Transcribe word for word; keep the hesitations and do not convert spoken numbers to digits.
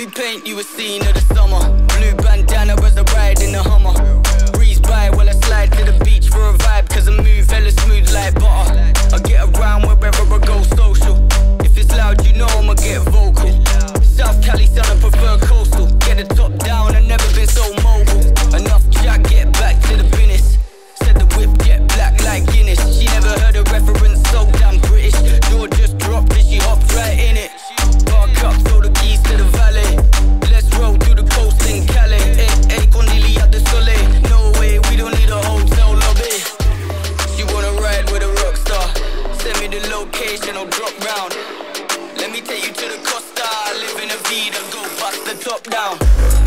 me paint you a scene of the summer. Blue bandana as I ride in the Hummer. Breeze by while I slide to the beach for a vibe, cause I move hella smooth like butter. I get around wherever I go social. If it's loud, you know I'ma get vocal. South Cali son, I prefer coastal. Get the top down, I've never been so mobile. Enough jack, get back to the business. Said the whip get black like Guinness. She never heard a reference, so damn British. Door just dropped and she hopped right in it. Bark up, throw the keys to the valet. Let's roll through the coast in Calais. Hey, hey, Cornelia de Soleil. No way, we don't need a hotel lobby. She wanna ride with a rock star. Send me the location, I'll drop round. Let me take you to the Costa. I live in a Vida, go bust the top down.